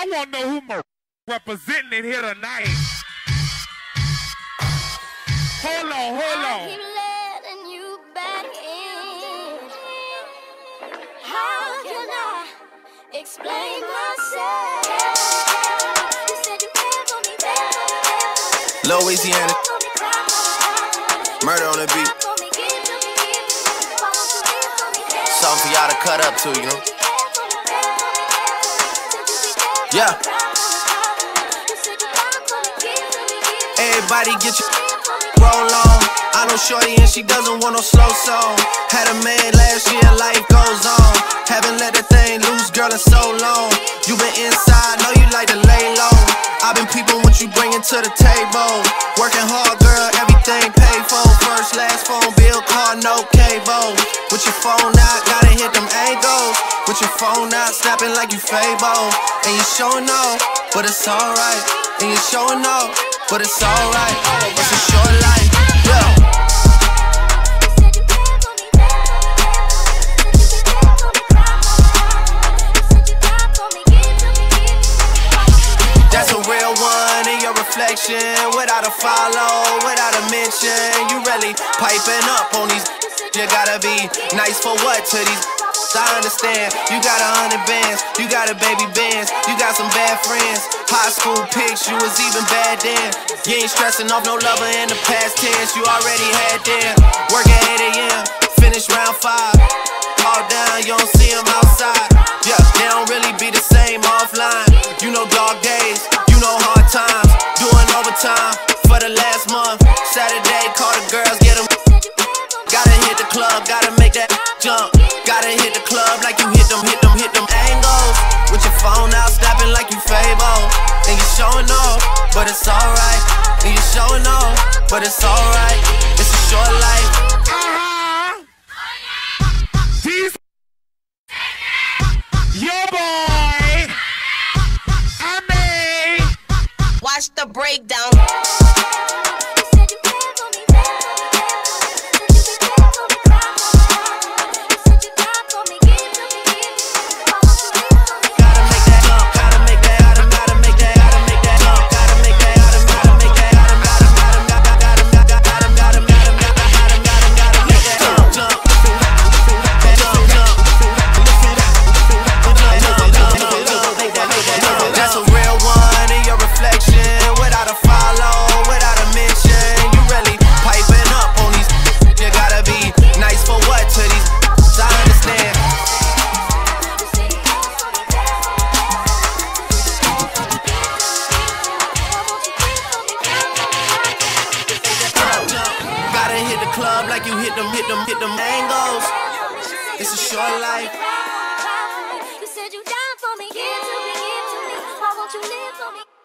I want to know who my representing in here tonight. Hold on, hold on. I keep letting you back in. How can I explain myself? You said you care for me, Lil Weezyana, Murda on the beat. Something for y'all to cut up to, you know? Yeah. Everybody get your roll on. I know shorty and she doesn't want no slow song. Had a man last year, life goes on. Haven't let the thing loose, girl, in so long. You been inside, know you like to lay low. I've been peeping what you bringing to the table. Working hard, girl, everything paid for. First, last phone bill, car, no cable. With your phone out, gotta hit them angles. With your phone out, snapping like you Fabo. And you showing off, but it's alright. And you showing off, but it's alright. It's a short life, yeah. That's a real one in your reflection. Without a follow, without a mention. You really piping up on these. You gotta be nice for what to these. I understand, you got 100 bands, you got a baby bands, you got some bad friends. High school pics, you was even bad then. You ain't stressing off no lover in the past tense, you already had them. Work at 8 a.m, finish round 5. All down, you don't see them outside. Yeah, they don't really be the same offline. You know dog days, you know hard times. Doing overtime for the last month. Saturday, call the girls, get them. Gotta hit the club, gotta make that jump. Gotta hit the club like you hit them angles. With your phone out, snapping like you Fabo. And you showing off, but it's alright. And you showing off, but it's alright. It's a short life. These your boy, I mean. Watch the breakdown. Club like you hit them angles. It's a short life. You said you died for me, give to me, give to me. Why won't you live for me?